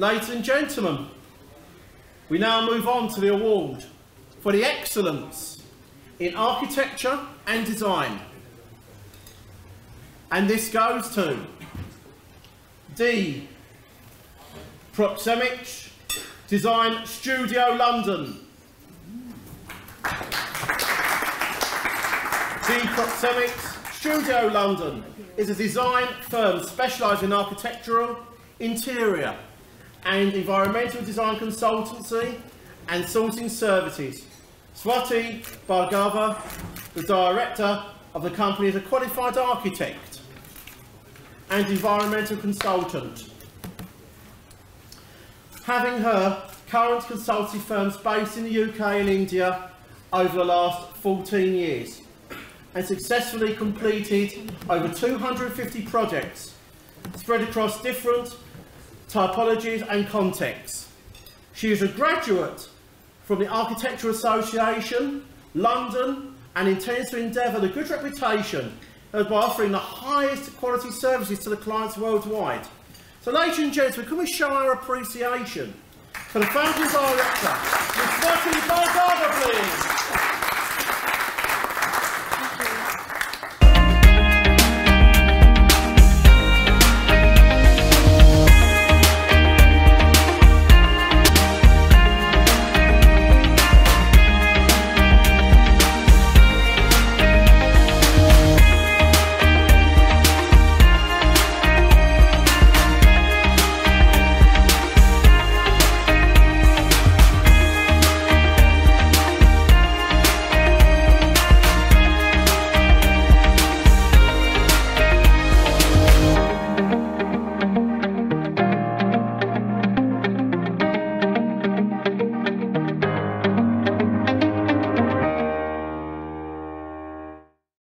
Ladies and gentlemen, we now move on to the award for the excellence in architecture and design. And this goes to De' Proxemics Design Studio London. De' Proxemics Studio London is a design firm specialised in architectural, interior and environmental design consultancy and sorting services. Swati Bhargava, the director of the company, is a qualified architect and environmental consultant, having her current consultancy firms based in the UK and India over the last 14 years and successfully completed over 250 projects spread across different typologies and contexts. She is a graduate from the Architectural Association, London, and intends to endeavour the good reputation by offering the highest quality services to the clients worldwide. So ladies and gentlemen, can we show our appreciation for the founding director, Swati Bhargava, please?